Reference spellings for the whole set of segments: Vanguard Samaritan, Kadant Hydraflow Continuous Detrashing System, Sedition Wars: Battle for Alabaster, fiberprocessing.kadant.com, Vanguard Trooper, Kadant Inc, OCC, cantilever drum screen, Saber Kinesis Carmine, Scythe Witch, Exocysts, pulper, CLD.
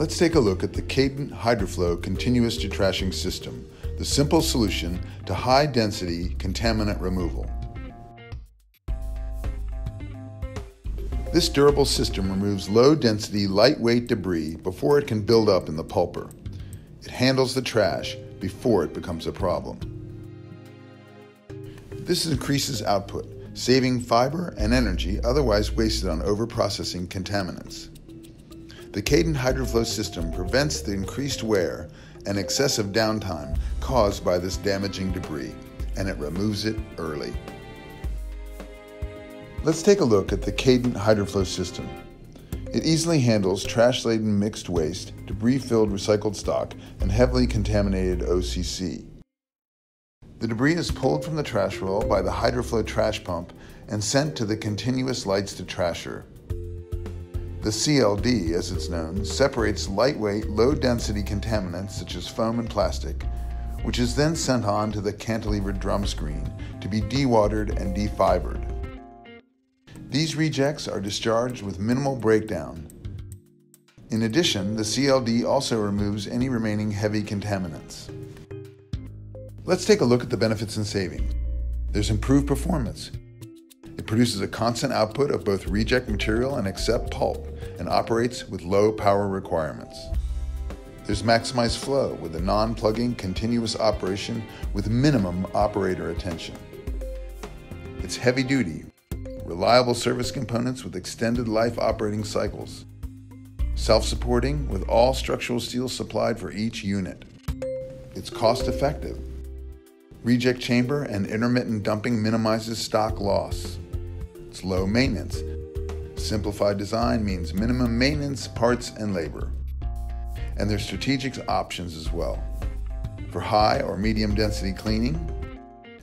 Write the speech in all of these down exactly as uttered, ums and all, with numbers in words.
Let's take a look at the Kadant Hydraflow Continuous Detrashing System, the simple solution to high-density contaminant removal. This durable system removes low-density, lightweight debris before it can build up in the pulper. It handles the trash before it becomes a problem. This increases output, saving fiber and energy otherwise wasted on overprocessing contaminants. The Kadant Hydraflow system prevents the increased wear and excessive downtime caused by this damaging debris, and it removes it early. Let's take a look at the Kadant Hydraflow system. It easily handles trash-laden mixed waste, debris-filled recycled stock, and heavily contaminated O C C. The debris is pulled from the trash roll by the Hydraflow trash pump and sent to the continuous lights detrasher. The C L D, as it's known, separates lightweight, low-density contaminants such as foam and plastic, which is then sent on to the cantilever drum screen to be dewatered and defibered. These rejects are discharged with minimal breakdown. In addition, the C L D also removes any remaining heavy contaminants. Let's take a look at the benefits and savings. There's improved performance. It produces a constant output of both reject material and accept pulp and operates with low power requirements. There's maximized flow with a non-plugging continuous operation with minimum operator attention. It's heavy duty. Reliable service components with extended life operating cycles. Self-supporting with all structural steel supplied for each unit. It's cost effective. Reject chamber and intermittent dumping minimizes stock loss. It's low maintenance. Simplified design means minimum maintenance, parts, and labor. And there's strategic options as well. For high or medium density cleaning,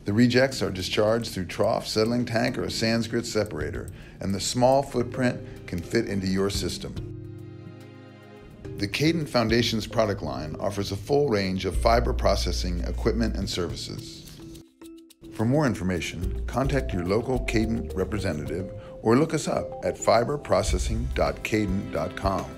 the rejects are discharged through trough, settling tank, or a sans grit separator, and the small footprint can fit into your system. The Kadant Foundation's product line offers a full range of fiber processing equipment and services. For more information, contact your local Kadant representative or look us up at fiber processing dot kadant dot com.